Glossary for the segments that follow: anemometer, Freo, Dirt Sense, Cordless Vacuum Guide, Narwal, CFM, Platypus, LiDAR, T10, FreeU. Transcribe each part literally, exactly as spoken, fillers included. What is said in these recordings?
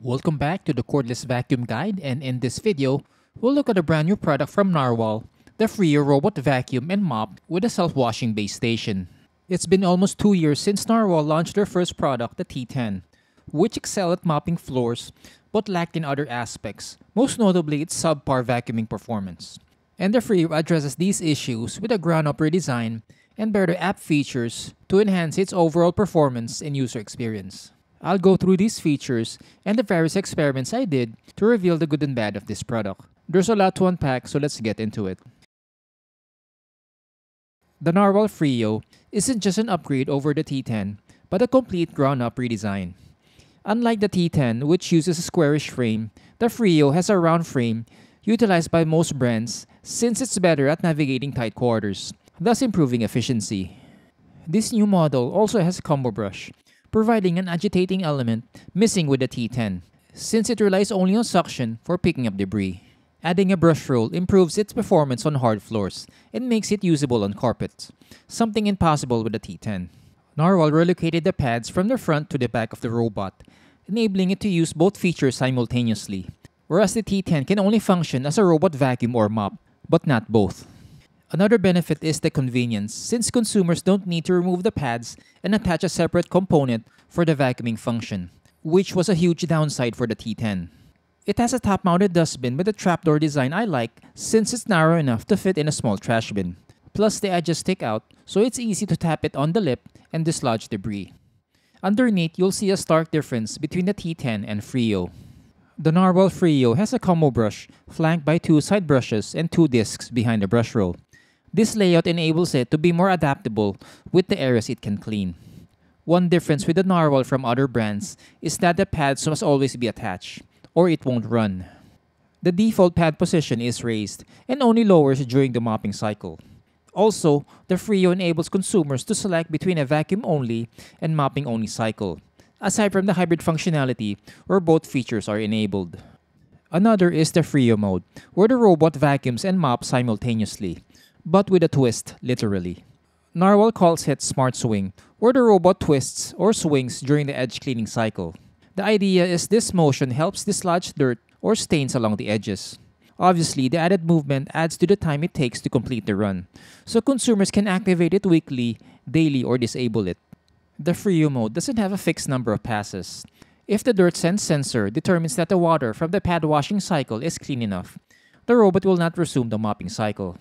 Welcome back to the Cordless Vacuum Guide, and in this video, we'll look at a brand new product from Narwal, the FreeU Robot Vacuum and Mop with a self-washing base station. It's been almost two years since Narwal launched their first product, the T ten, which excelled at mopping floors but lacked in other aspects, most notably its subpar vacuuming performance. And the FreeU addresses these issues with a ground-up redesign and better app features to enhance its overall performance and user experience. I'll go through these features and the various experiments I did to reveal the good and bad of this product. There's a lot to unpack, so let's get into it. The Narwal FreeU isn't just an upgrade over the T ten, but a complete ground-up redesign. Unlike the T ten, which uses a squarish frame, the FreeU has a round frame utilized by most brands since it's better at navigating tight quarters, thus improving efficiency. This new model also has a combo brush, providing an agitating element missing with the T ten, since it relies only on suction for picking up debris. Adding a brush roll improves its performance on hard floors and makes it usable on carpets, something impossible with the T ten. Narwal relocated the pads from the front to the back of the robot, enabling it to use both features simultaneously, whereas the T ten can only function as a robot vacuum or mop, but not both. Another benefit is the convenience, since consumers don't need to remove the pads and attach a separate component for the vacuuming function, which was a huge downside for the T ten. It has a top-mounted dustbin with a trapdoor design I like, since it's narrow enough to fit in a small trash bin. Plus, the edges stick out, so it's easy to tap it on the lip and dislodge debris. Underneath, you'll see a stark difference between the T ten and FreeU. The Narwal FreeU has a combo brush, flanked by two side brushes and two discs behind the brush roll. This layout enables it to be more adaptable with the areas it can clean. One difference with the Narwal from other brands is that the pads must always be attached, or it won't run. The default pad position is raised and only lowers during the mopping cycle. Also, the FreeU enables consumers to select between a vacuum-only and mopping-only cycle, aside from the hybrid functionality where both features are enabled. Another is the FreeU mode, where the robot vacuums and mops simultaneously, but with a twist, literally. Narwal calls it Smart Swing, where the robot twists or swings during the edge cleaning cycle. The idea is this motion helps dislodge dirt or stains along the edges. Obviously, the added movement adds to the time it takes to complete the run, so consumers can activate it weekly, daily, or disable it. The FreeU mode doesn't have a fixed number of passes. If the Dirt Sense sensor determines that the water from the pad washing cycle is clean enough, the robot will not resume the mopping cycle.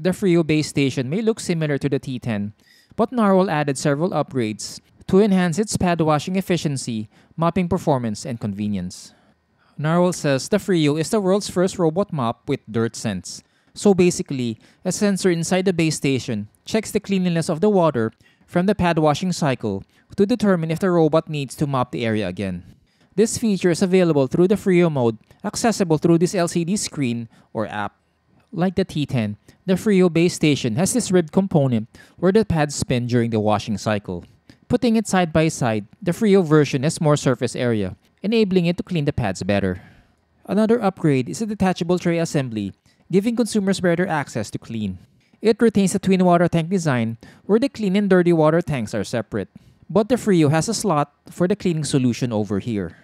The FreeU base station may look similar to the T ten, but Narwal added several upgrades to enhance its pad washing efficiency, mopping performance, and convenience. Narwal says the FreeU is the world's first robot mop with Dirt Sense. So basically, a sensor inside the base station checks the cleanliness of the water from the pad washing cycle to determine if the robot needs to mop the area again. This feature is available through the FreeU mode, accessible through this L C D screen or app. Like the T ten, the FreeU base station has this ribbed component where the pads spin during the washing cycle. Putting it side by side, the FreeU version has more surface area, enabling it to clean the pads better. Another upgrade is a detachable tray assembly, giving consumers better access to clean. It retains the twin water tank design where the clean and dirty water tanks are separate, but the FreeU has a slot for the cleaning solution over here.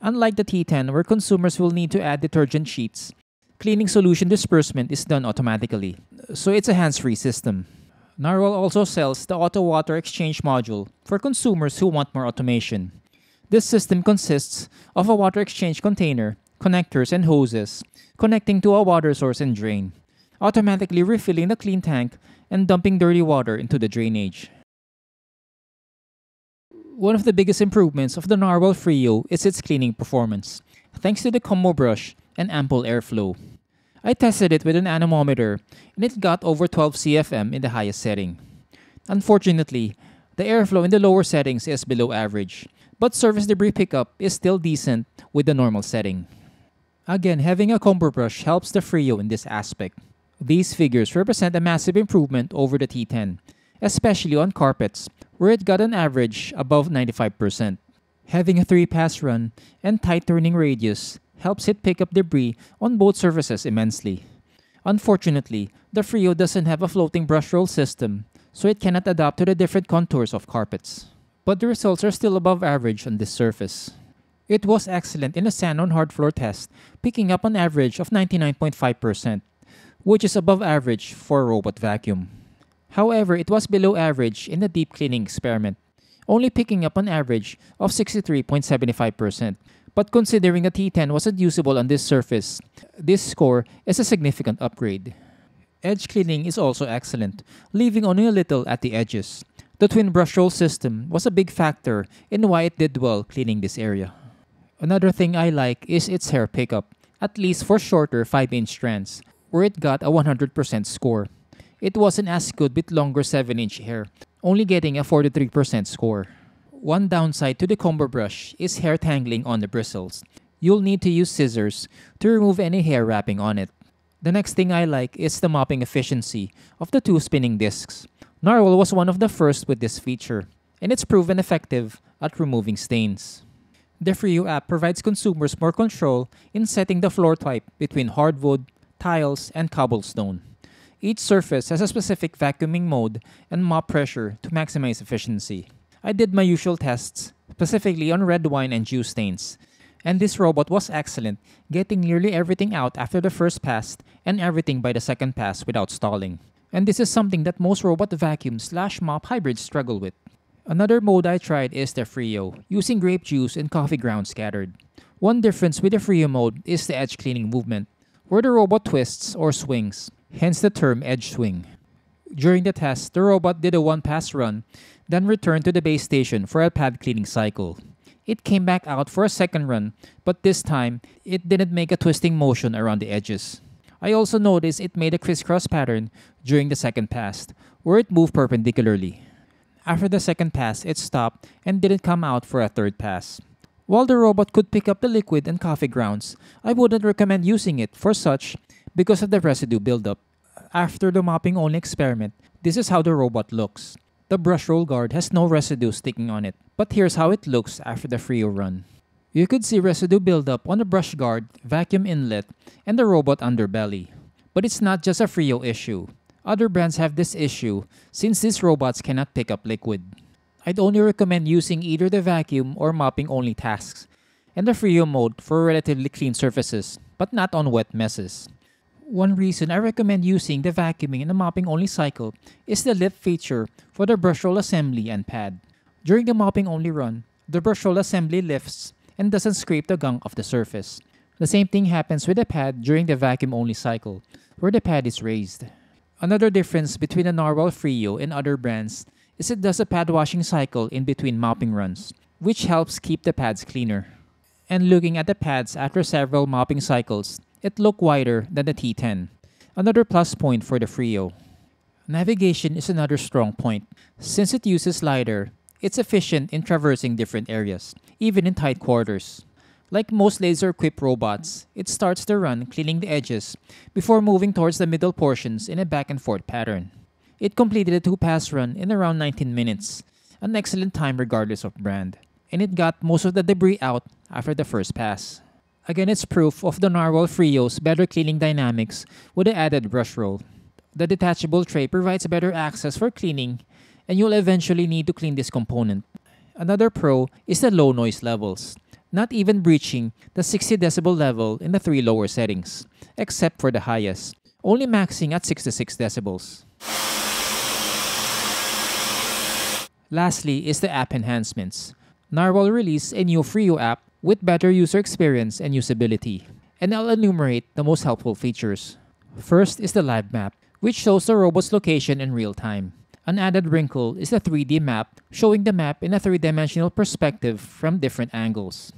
Unlike the T ten, where consumers will need to add detergent sheets, cleaning solution disbursement is done automatically, so it's a hands-free system. Narwal also sells the Auto Water Exchange module for consumers who want more automation. This system consists of a water exchange container, connectors, and hoses connecting to a water source and drain, automatically refilling the clean tank and dumping dirty water into the drainage. One of the biggest improvements of the Narwal FreeU is its cleaning performance, thanks to the combo brush and ample airflow. I tested it with an anemometer and it got over twelve C F M in the highest setting. Unfortunately, the airflow in the lower settings is below average, but surface debris pickup is still decent with the normal setting. Again, having a combo brush helps the FreeU in this aspect. These figures represent a massive improvement over the T ten, especially on carpets, where it got an average above ninety-five percent. Having a three-pass run and tight turning radius helps it pick up debris on both surfaces immensely. Unfortunately, the FreeU doesn't have a floating brush roll system, so it cannot adapt to the different contours of carpets. but the results are still above average on this surface. It was excellent in a sand on hard floor test, picking up an average of ninety-nine point five percent, which is above average for robot vacuum. However, it was below average in the deep cleaning experiment, only picking up an average of sixty-three point seven five percent. But considering a T ten wasn't usable on this surface, this score is a significant upgrade. Edge cleaning is also excellent, leaving only a little at the edges. The twin brush roll system was a big factor in why it did well cleaning this area. Another thing I like is its hair pickup, at least for shorter five inch strands, where it got a one hundred percent score. It wasn't as good with longer seven inch hair, only getting a forty-three percent score. One downside to the combo brush is hair tangling on the bristles. You'll need to use scissors to remove any hair wrapping on it. The next thing I like is the mopping efficiency of the two spinning discs. Narwal was one of the first with this feature, and it's proven effective at removing stains. The FreeU app provides consumers more control in setting the floor type between hardwood, tiles, and cobblestone. Each surface has a specific vacuuming mode and mop pressure to maximize efficiency. I did my usual tests, specifically on red wine and juice stains, and this robot was excellent, getting nearly everything out after the first pass and everything by the second pass without stalling. And this is something that most robot vacuum slash mop hybrids struggle with. Another mode I tried is the Freo, using grape juice and coffee grounds scattered. One difference with the Freo mode is the edge cleaning movement, where the robot twists or swings, hence the term edge swing. During the test, the robot did a one-pass run, then returned to the base station for a pad cleaning cycle. It came back out for a second run, but this time, it didn't make a twisting motion around the edges. I also noticed it made a crisscross pattern during the second pass, where it moved perpendicularly. After the second pass, it stopped and didn't come out for a third pass. While the robot could pick up the liquid and coffee grounds, I wouldn't recommend using it for such because of the residue buildup. After the mopping only experiment, this is how the robot looks. The brush roll guard has no residue sticking on it, but here's how it looks after the Freo run. You could see residue buildup on the brush guard, vacuum inlet, and the robot underbelly. But it's not just a Freo issue. Other brands have this issue since these robots cannot pick up liquid. I'd only recommend using either the vacuum or mopping only tasks, and the Freo mode for relatively clean surfaces, but not on wet messes. One reason I recommend using the vacuuming and the mopping only cycle is the lip feature for the brush roll assembly and pad. During the mopping only run, the brush roll assembly lifts and doesn't scrape the gunk off the surface. The same thing happens with the pad during the vacuum only cycle, where the pad is raised. Another difference between the Narwal Freo and other brands is it does a pad washing cycle in between mopping runs, which helps keep the pads cleaner. And looking at the pads after several mopping cycles, it looked wider than the T ten, another plus point for the Freo. Navigation is another strong point. Since it uses LiDAR, it's efficient in traversing different areas, even in tight quarters. Like most laser-equipped robots, it starts the run cleaning the edges before moving towards the middle portions in a back-and-forth pattern. It completed a two-pass run in around nineteen minutes, an excellent time regardless of brand, and it got most of the debris out after the first pass. Again, it's proof of the Narwal Freo's better cleaning dynamics with the added brush roll. The detachable tray provides better access for cleaning, and you'll eventually need to clean this component. Another pro is the low noise levels, not even breaching the sixty decibel level in the three lower settings, except for the highest, only maxing at sixty-six decibels. Lastly is the app enhancements. Narwal released a new Freo app with better user experience and usability, and I'll enumerate the most helpful features. First is the live map, which shows the robot's location in real time. An added wrinkle is the three D map, showing the map in a three-dimensional perspective from different angles.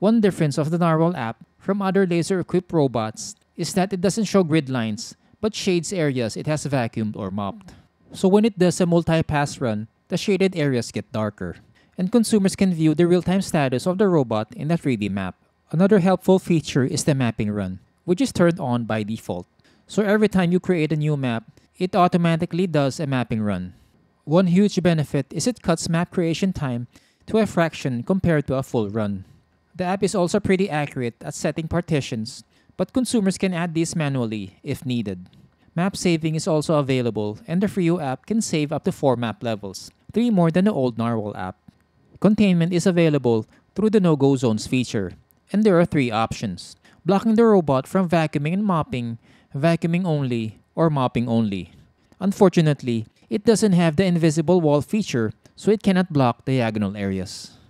One difference of the Narwal app from other laser-equipped robots is that it doesn't show grid lines, but shades areas it has vacuumed or mopped. So when it does a multi-pass run, the shaded areas get darker, and consumers can view the real-time status of the robot in the three D map. Another helpful feature is the mapping run, which is turned on by default. So every time you create a new map, it automatically does a mapping run. One huge benefit is it cuts map creation time to a fraction compared to a full run. The app is also pretty accurate at setting partitions, but consumers can add these manually if needed. Map saving is also available, and the Freo app can save up to four map levels, three more than the old Narwal app. Containment is available through the no-go zones feature, and there are three options: blocking the robot from vacuuming and mopping, vacuuming only, or mopping only. Unfortunately, it doesn't have the invisible wall feature, so it cannot block diagonal areas.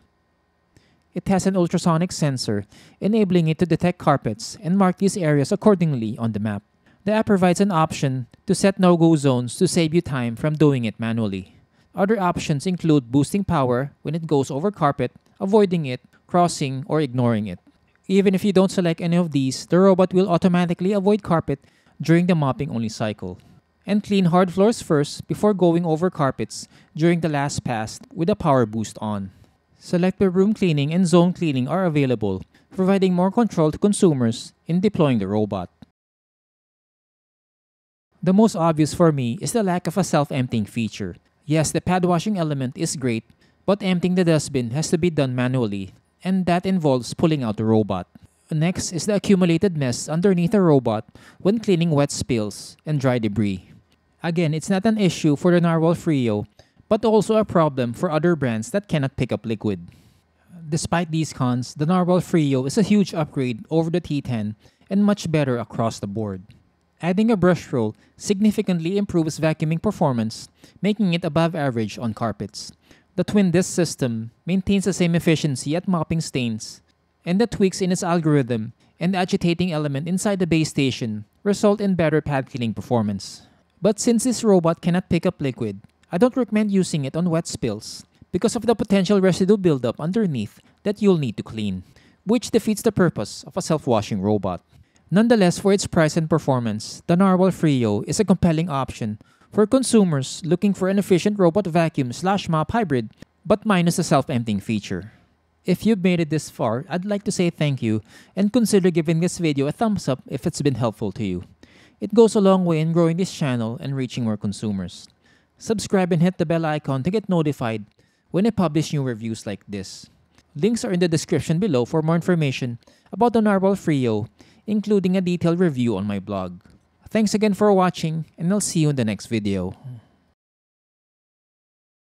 It has an ultrasonic sensor, enabling it to detect carpets and mark these areas accordingly on the map. The app provides an option to set no-go zones to save you time from doing it manually. Other options include boosting power when it goes over carpet, avoiding it, crossing, or ignoring it. Even if you don't select any of these, the robot will automatically avoid carpet during the mopping-only cycle. And clean hard floors first before going over carpets during the last pass with a power boost on. Selective room cleaning and zone cleaning are available, providing more control to consumers in deploying the robot. The most obvious for me is the lack of a self-emptying feature. Yes, the pad washing element is great, but emptying the dustbin has to be done manually, and that involves pulling out the robot. Next is the accumulated mess underneath a robot when cleaning wet spills and dry debris. Again, it's not an issue for the Narwal Freo, but also a problem for other brands that cannot pick up liquid. Despite these cons, the Narwal Freo is a huge upgrade over the T ten and much better across the board. Adding a brush roll significantly improves vacuuming performance, making it above average on carpets. The twin disc system maintains the same efficiency at mopping stains, and the tweaks in its algorithm and the agitating element inside the base station result in better pad cleaning performance. But since this robot cannot pick up liquid, I don't recommend using it on wet spills because of the potential residue buildup underneath that you'll need to clean, which defeats the purpose of a self-washing robot. Nonetheless, for its price and performance, the Narwal Freo is a compelling option for consumers looking for an efficient robot vacuum slash mop hybrid, but minus the self-emptying feature. If you've made it this far, I'd like to say thank you and consider giving this video a thumbs up if it's been helpful to you. It goes a long way in growing this channel and reaching more consumers. Subscribe and hit the bell icon to get notified when I publish new reviews like this. Links are in the description below for more information about the Narwal Freo, including a detailed review on my blog. Thanks again for watching, and I'll see you in the next video.